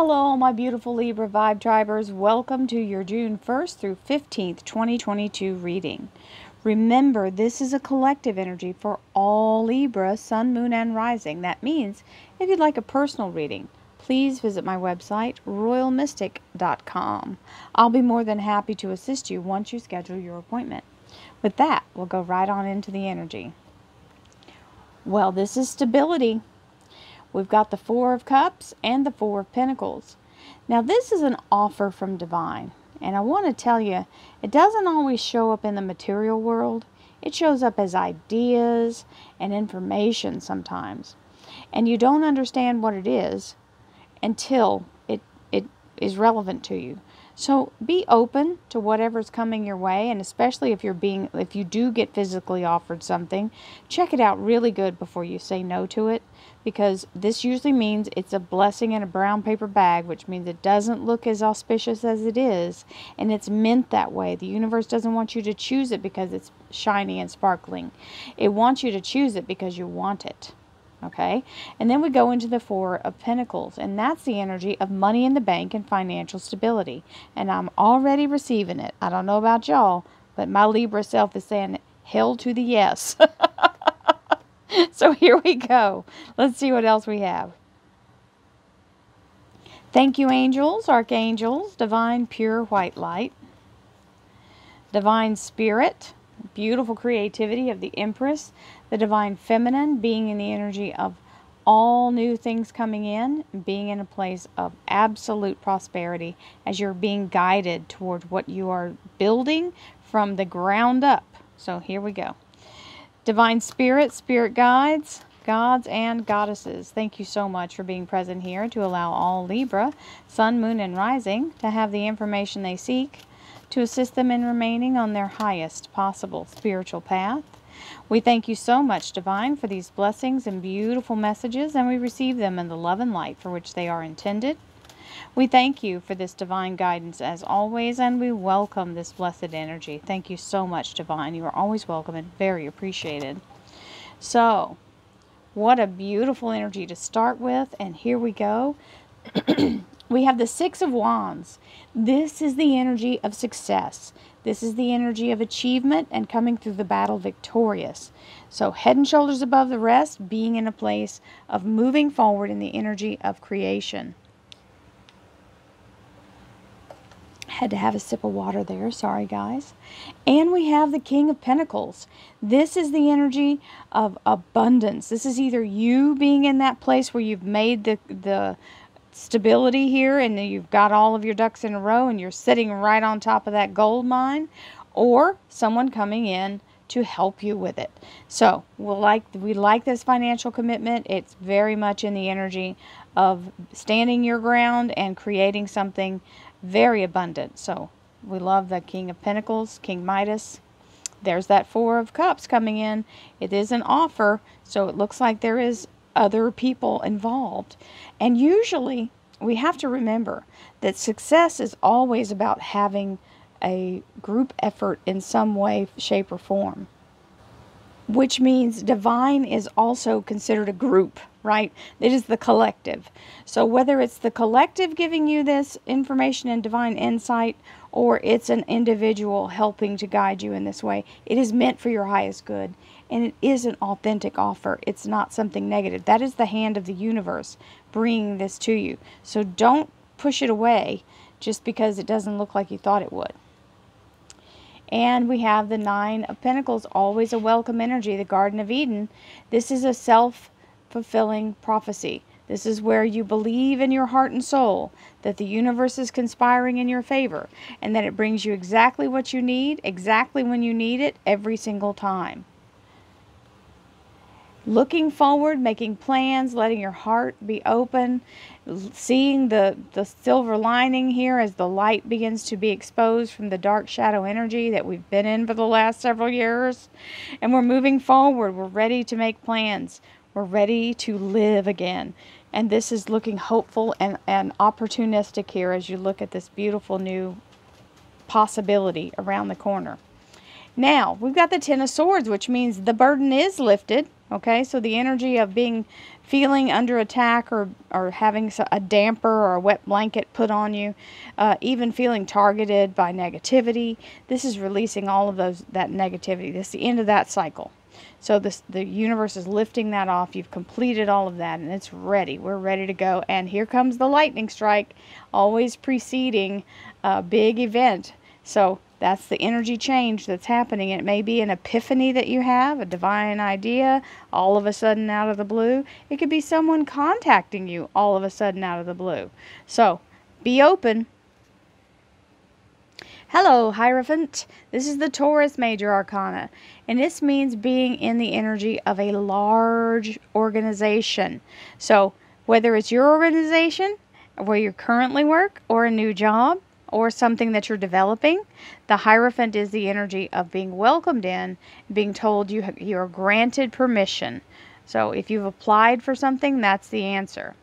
Hello, my beautiful Libra vibe drivers. Welcome to your June 1st through 15th, 2022 reading. Remember, this is a collective energy for all Libra, Sun, Moon, and Rising. That means if you'd like a personal reading, please visit my website, royalmystic.com. I'll be more than happy to assist you once you schedule your appointment. With that, we'll go right on into the energy. Well, this is stability. We've got the Four of Cups and the Four of Pentacles. Now, this is an offer from Divine. And I want to tell you, it doesn't always show up in the material world. It shows up as ideas and information sometimes. And you don't understand what it is until it is relevant to you. So be open to whatever's coming your way, and especially if you do get physically offered something, check it out really good before you say no to it, because this usually means it's a blessing in a brown paper bag, which means it doesn't look as auspicious as it is, and it's meant that way. The universe doesn't want you to choose it because it's shiny and sparkling. It wants you to choose it because you want it. Okay, and then we go into the Four of Pentacles, and that's the energy of money in the bank and financial stability. And I'm already receiving it. I don't know about y'all, but my Libra self is saying hell to the yes. So here we go. Let's see what else we have. Thank you, angels, archangels, divine pure white light, divine spirit, beautiful creativity of the Empress, the divine feminine, being in the energy of all new things coming in, being in a place of absolute prosperity as you're being guided toward what you are building from the ground up. So here we go. Divine spirit, spirit guides, gods and goddesses, thank you so much for being present here to allow all Libra, Sun, Moon, and Rising to have the information they seek to assist them in remaining on their highest possible spiritual path. We thank you so much, Divine, for these blessings and beautiful messages, and we receive them in the love and light for which they are intended. We thank you for this divine guidance as always, and we welcome this blessed energy. Thank you so much, Divine. You are always welcome and very appreciated. So, what a beautiful energy to start with, and here we go. We have the Six of Wands. This is the energy of success. This is the energy of achievement and coming through the battle victorious. So head and shoulders above the rest, being in a place of moving forward in the energy of creation. Had to have a sip of water there, sorry guys. And we have the King of Pentacles. This is the energy of abundance. This is either you being in that place where you've made the stability here and you've got all of your ducks in a row and you're sitting right on top of that gold mine, or someone coming in to help you with it. So we like this financial commitment. It's very much in the energy of standing your ground and creating something very abundant. So we love the King of Pentacles, King Midas. There's that Four of Cups coming in. It is an offer, so it looks like there is other people involved. And usually we have to remember that success is always about having a group effort in some way, shape, or form, which means Divine is also considered a group, right? It is the collective. So whether it's the collective giving you this information and divine insight, or it's an individual helping to guide you in this way, it is meant for your highest good. And it is an authentic offer. It's not something negative. That is the hand of the universe bringing this to you. So don't push it away just because it doesn't look like you thought it would. And we have the Nine of Pentacles, always a welcome energy, the Garden of Eden. This is a self-fulfilling prophecy. This is where you believe in your heart and soul that the universe is conspiring in your favor and that it brings you exactly what you need, exactly when you need it, every single time. Looking forward, making plans, letting your heart be open, seeing the silver lining here as the light begins to be exposed from the dark shadow energy that we've been in for the last several years. And we're moving forward. We're ready to make plans. We're ready to live again. And this is looking hopeful and opportunistic here as you look at this beautiful new possibility around the corner. Now, we've got the Ten of Swords, which means the burden is lifted. Okay, so the energy of feeling under attack or having a damper or a wet blanket put on you, even feeling targeted by negativity, this is releasing all of that negativity. This is the end of that cycle. So the universe is lifting that off. You've completed all of that and it's ready. We're ready to go. And here comes the lightning strike, always preceding a big event. So that's the energy change that's happening. It may be an epiphany that you have, a divine idea, all of a sudden out of the blue. It could be someone contacting you all of a sudden out of the blue. So, be open. Hello, Hierophant. This is the Taurus Major Arcana. And this means being in the energy of a large organization. So, whether it's your organization, where you currently work, or a new job, or something that you're developing, the Hierophant is the energy of being welcomed in, being told you're granted permission. So if you've applied for something, that's the answer.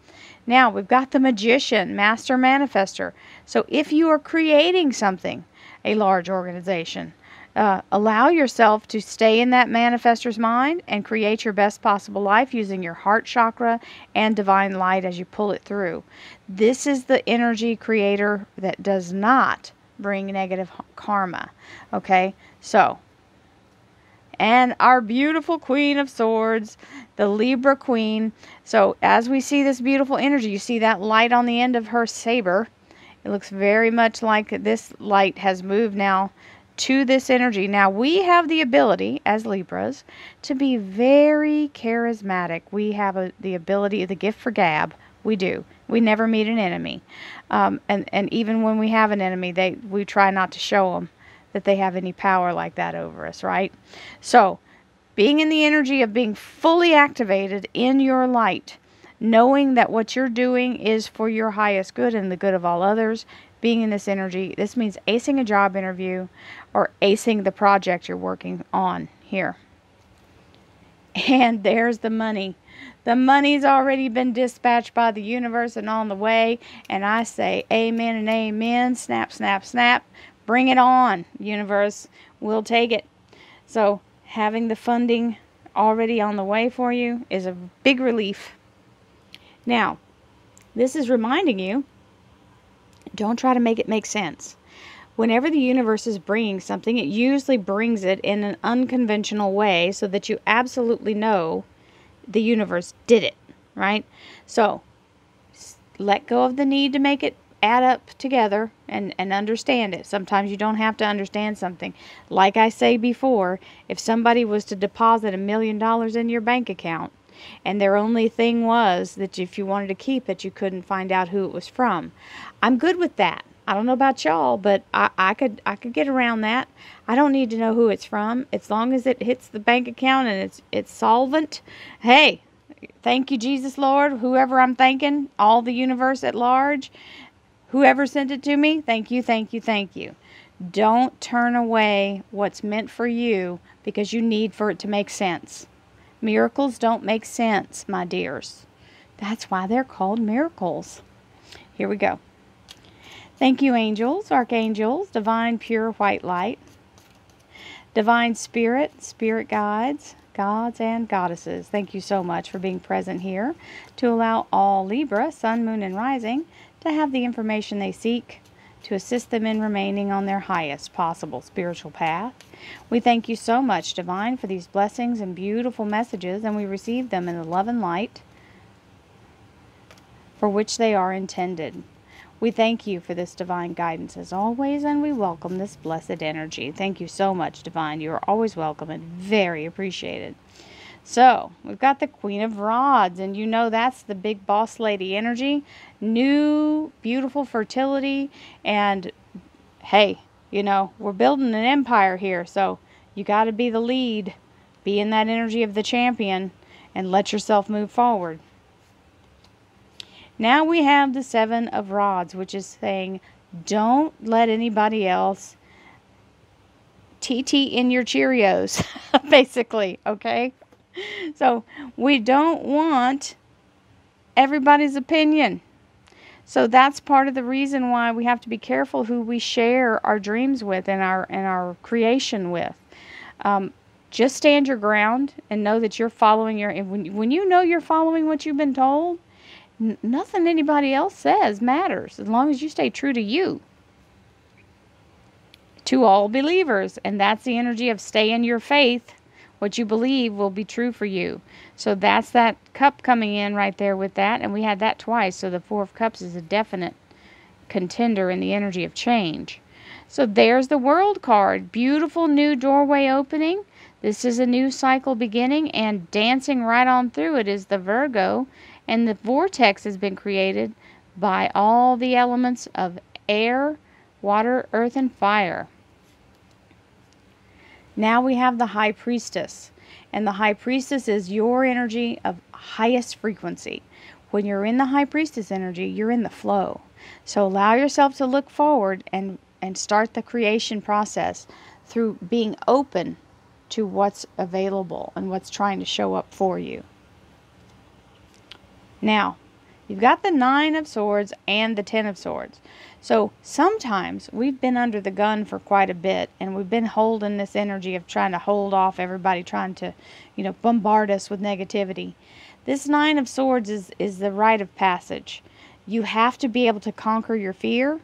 Now we've got the Magician, Master Manifester. So if you are creating something, a large organization, allow yourself to stay in that manifester's mind and create your best possible life using your heart chakra and divine light as you pull it through. This is the energy creator that does not bring negative karma. Okay, so, and our beautiful Queen of Swords, the Libra Queen. So as we see this beautiful energy, you see that light on the end of her saber. It looks very much like this light has moved now to this energy. Now we have the ability as Libras to be very charismatic. We have the ability, the gift for gab. We do. We never meet an enemy, and even when we have an enemy, we try not to show them that they have any power like that over us, right? So being in the energy of being fully activated in your light, knowing that what you're doing is for your highest good and the good of all others. Being in this energy, this means acing a job interview or acing the project you're working on here. And there's the money. The money's already been dispatched by the universe and on the way. And I say amen and amen. Snap, snap, snap. Bring it on, universe. We'll take it. So having the funding already on the way for you is a big relief. Now, this is reminding you, don't try to make it make sense. Whenever the universe is bringing something, it usually brings it in an unconventional way so that you absolutely know the universe did it, right? So let go of the need to make it add up together and understand it. Sometimes you don't have to understand something. Like I say before, if somebody was to deposit $1 million in your bank account and their only thing was that if you wanted to keep it, you couldn't find out who it was from. I'm good with that. I don't know about y'all, but I could get around that. I don't need to know who it's from. As long as it hits the bank account and it's solvent, hey, thank you, Jesus, Lord, whoever I'm thanking, all the universe at large, whoever sent it to me, thank you, thank you, thank you. Don't turn away what's meant for you because you need for it to make sense. Miracles don't make sense, my dears. That's why they're called miracles. Here we go. Thank you, angels, archangels, divine pure white light, divine spirit, spirit guides, gods and goddesses. Thank you so much for being present here to allow all Libra, sun, moon, and rising to have the information they seek to assist them in remaining on their highest possible spiritual path. We thank you so much, Divine, for these blessings and beautiful messages, and we receive them in the love and light for which they are intended. We thank you for this divine guidance as always, and we welcome this blessed energy. Thank you so much, Divine. You are always welcome and very appreciated. So, we've got the Queen of Rods, and you know that's the big boss lady energy. New, beautiful fertility, and hey, you know, we're building an empire here, so you got to be the lead. Be in that energy of the champion and let yourself move forward. Now we have the Seven of Rods, which is saying, don't let anybody else TT in your Cheerios, basically, okay? So we don't want everybody's opinion. So that's part of the reason why we have to be careful who we share our dreams with and our creation with. Just stand your ground and know that you're following your... When you know you're following what you've been told, nothing anybody else says matters as long as you stay true to you. To all believers. And that's the energy of stay in your faith. What you believe will be true for you. So that's that cup coming in right there with that. And we had that twice. So the Four of Cups is a definite contender in the energy of change. So there's the World card. Beautiful new doorway opening. This is a new cycle beginning, and dancing right on through it is the Virgo. And the vortex has been created by all the elements of air, water, earth, and fire. Now we have the High Priestess, and the High Priestess is your energy of highest frequency. When you're in the High Priestess energy, you're in the flow. So allow yourself to look forward and start the creation process through being open to what's available and what's trying to show up for you. Now, you've got the Nine of Swords and the Ten of Swords. So sometimes we've been under the gun for quite a bit, and we've been holding this energy of trying to hold off everybody, trying to, bombard us with negativity. This Nine of Swords is the rite of passage. You have to be able to conquer your fear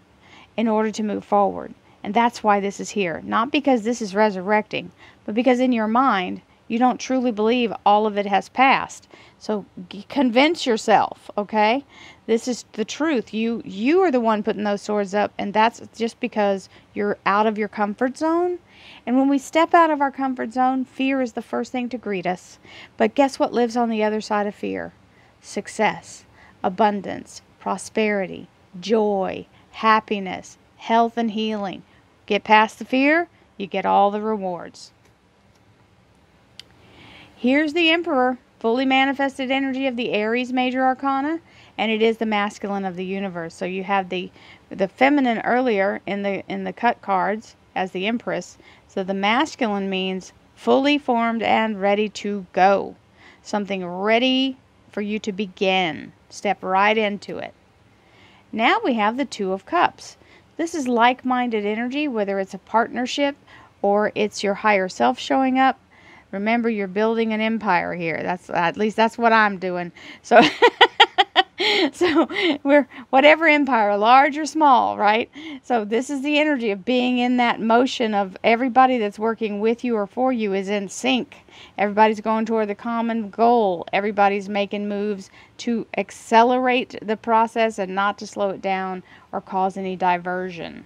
in order to move forward. And that's why this is here. Not because this is resurrecting, but because in your mind, you don't truly believe all of it has passed. So convince yourself, okay? This is the truth. You are the one putting those swords up, and that's just because you're out of your comfort zone. And when we step out of our comfort zone, fear is the first thing to greet us. But guess what lives on the other side of fear? Success, abundance, prosperity, joy, happiness, health, and healing. Get past the fear, you get all the rewards. Here's the Emperor, fully manifested energy of the Aries Major Arcana, and it is the masculine of the universe. So you have the feminine earlier in the cut cards as the Empress. So the masculine means fully formed and ready to go. Something ready for you to begin. Step right into it. Now we have the Two of Cups. This is like-minded energy, whether it's a partnership or it's your higher self showing up. Remember, you're building an empire here. That's at least that's what I'm doing. So, so we're whatever empire, large or small, right? So this is the energy of being in that motion of everybody that's working with you or for you is in sync. Everybody's going toward the common goal. Everybody's making moves to accelerate the process and not to slow it down or cause any diversion.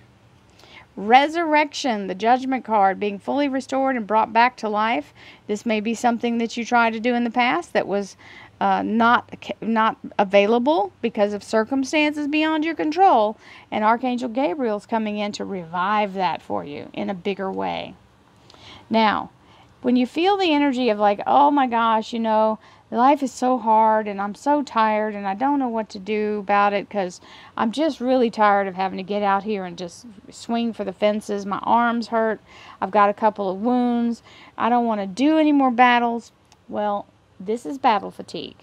Resurrection, the Judgment card, being fully restored and brought back to life. This may be something that you tried to do in the past that was not available because of circumstances beyond your control. And Archangel Gabriel's coming in to revive that for you in a bigger way. Now, when you feel the energy of like, oh my gosh, life is so hard and I'm so tired and I don't know what to do about it because I'm just really tired of having to get out here and just swing for the fences. My arms hurt. I've got a couple of wounds. I don't want to do any more battles. Well, this is battle fatigue.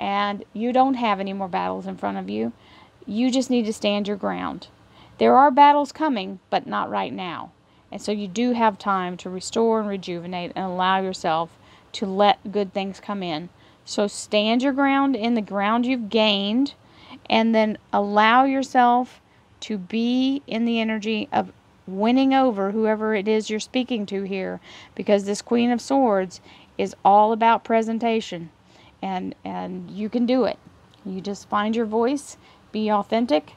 And you don't have any more battles in front of you. You just need to stand your ground. There are battles coming, but not right now. And so you do have time to restore and rejuvenate and allow yourself to let good things come in. So stand your ground in the ground you've gained, and then allow yourself to be in the energy of winning over whoever it is you're speaking to here, because this Queen of Swords is all about presentation, and you can do it. You just find your voice, be authentic,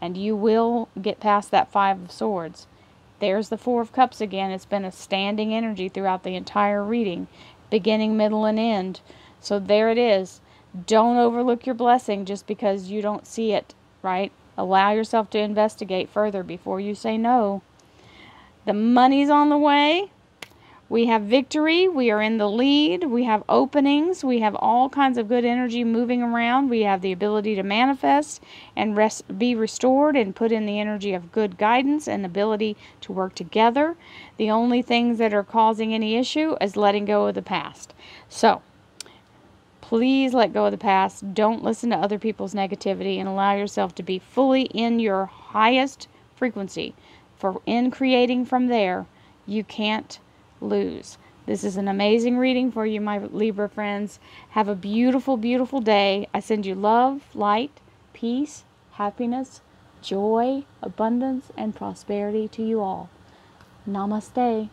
and you will get past that Five of Swords. There's the Four of Cups again. It's been a standing energy throughout the entire reading. Beginning, middle, and end. So there it is. Don't overlook your blessing just because you don't see it, right? Allow yourself to investigate further before you say no. The money's on the way. We have victory. We are in the lead. We have openings. We have all kinds of good energy moving around. We have the ability to manifest and be restored and put in the energy of good guidance and ability to work together. The only things that are causing any issue is letting go of the past. So please let go of the past. Don't listen to other people's negativity and allow yourself to be fully in your highest frequency. For in creating from there, you can't lose. This is an amazing reading for you, my Libra friends. Have a beautiful, beautiful day. I send you love, light, peace, happiness, joy, abundance, and prosperity to you all. Namaste.